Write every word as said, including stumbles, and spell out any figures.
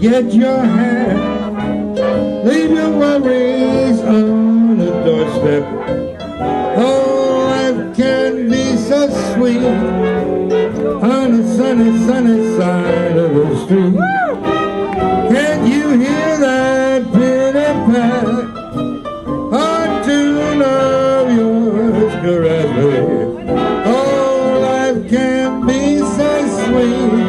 get your hand, leave your worries on the doorstep. Oh, life can be so sweet on the sunny, sunny side of the street. Can't you hear that pitter-pat? Hard tune of yours, Gareth. Oh, life can be so sweet